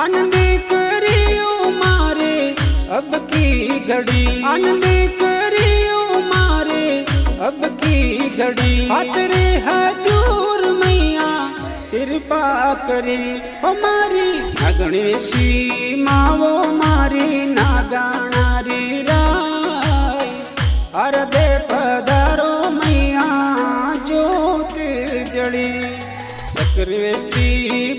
अनने करियो मारे अब की घड़ी, अनने करियो मारे अब की घड़ी। तेरे हजूर मैया कृपा करे हमारी नागणेची मावो मारी नागणारी राय। अरदे पधारो मैया ज्योत जड़ी, सकरवेस्ती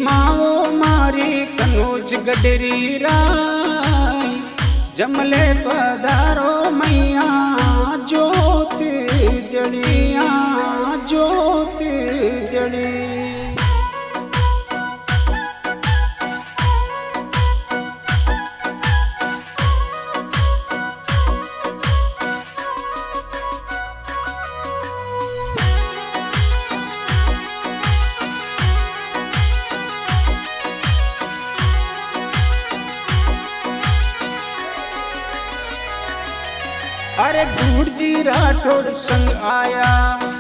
मावो मारी कनोज गडरी राय। जमले पधारो मैया ज्योत जड़िया ज्योत जड़ी। अरे गुड़ जी राठौर संग आया